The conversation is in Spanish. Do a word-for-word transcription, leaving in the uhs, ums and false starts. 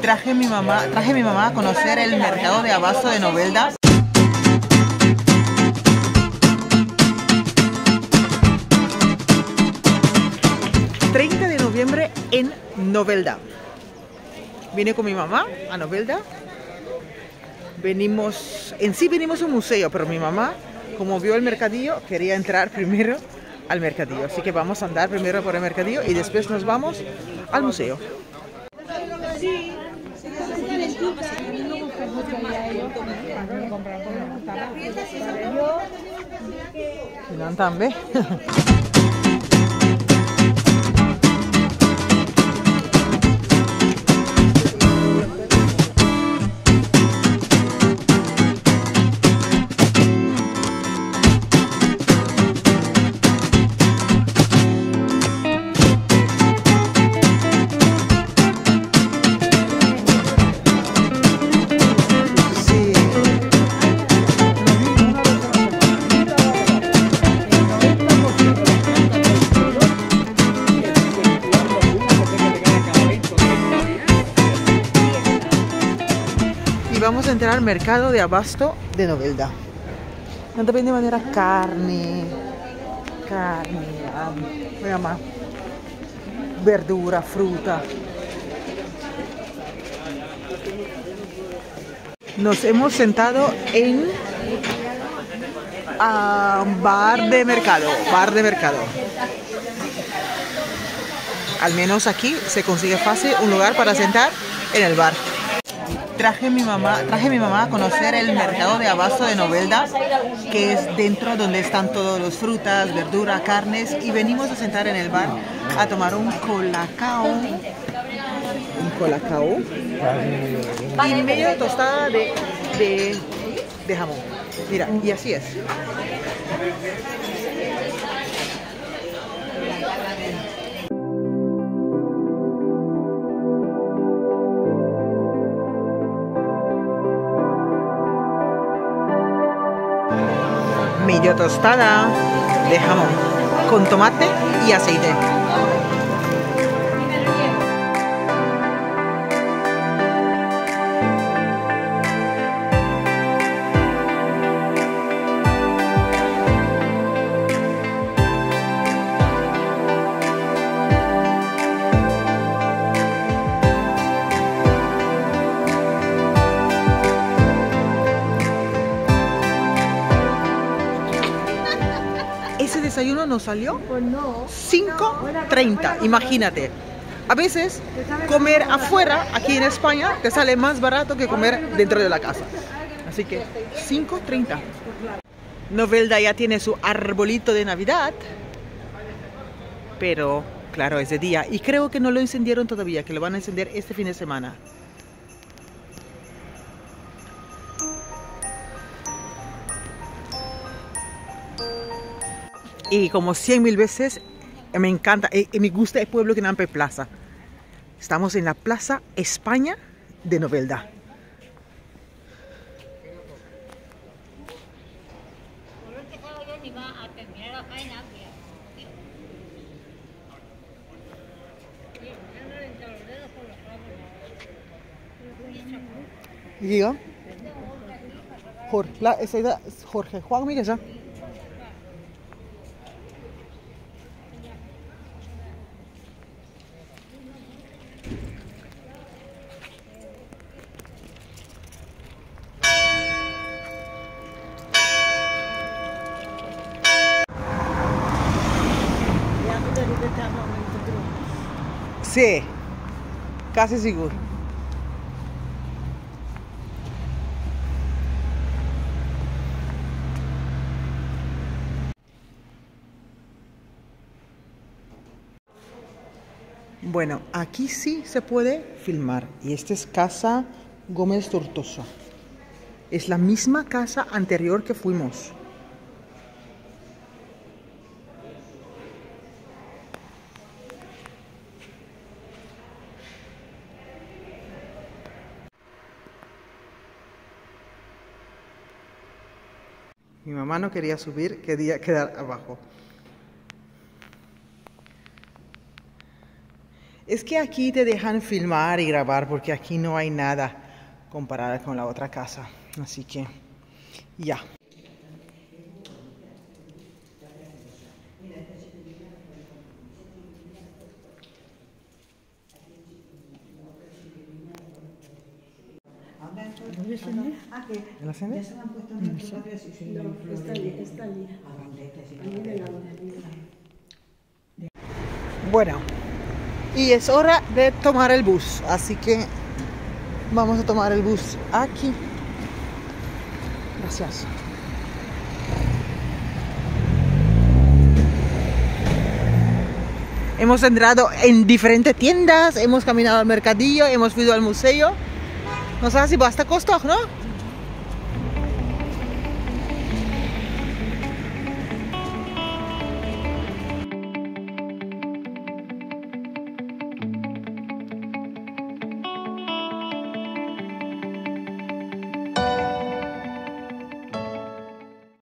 traje mi mamá, traje mi mamá a conocer el mercado de abasto de Novelda. treinta de noviembre en Novelda. Vine con mi mamá a Novelda. Venimos, en sí venimos a un museo, pero mi mamá, como vio el mercadillo, quería entrar primero al mercadillo. Así que vamos a andar primero por el mercadillo y después nos vamos al museo. No, también. Vamos a entrar al mercado de abasto de Novelda. Tanto bien de manera carne, carne, um, verdura, fruta. Nos hemos sentado en uh, bar de mercado, bar de mercado. Al menos aquí se consigue fácil un lugar para sentar en el bar. Traje mi mamá, traje mi mamá a conocer el mercado de abasto de Novelda, que es dentro donde están todas las frutas, verduras, carnes, y venimos a sentar en el bar a tomar un colacao, un colacao y medio tostada de, de, de jamón. Mira, y así es. Millo tostada de jamón con tomate y aceite. Ese desayuno nos salió cinco treinta, imagínate. A veces comer afuera, aquí en España, te sale más barato que comer dentro de la casa. Así que cinco treinta. Novelda ya tiene su arbolito de Navidad, pero claro, es de día. Y creo que no lo encendieron todavía, que lo van a encender este fin de semana. Y como cien mil veces, me encanta, y, y me gusta el pueblo que Nampe Plaza. Estamos en la Plaza España de Novelda. Diga, Jorge, la, esa, Jorge Juan, mira ya. Sí, casi seguro. Bueno, aquí sí se puede filmar. Y esta es Casa Gómez Tortosa. Es la misma casa anterior que fuimos. Mi mamá no quería subir, quería quedar abajo. Es que aquí te dejan filmar y grabar porque aquí no hay nada comparada con la otra casa. Así que ya. ¿En la senda? Bueno, y es hora de tomar el bus, así que vamos a tomar el bus aquí. Gracias. Hemos entrado en diferentes tiendas, hemos caminado al mercadillo, hemos ido al museo. No sé si va hasta Costco, ¿no?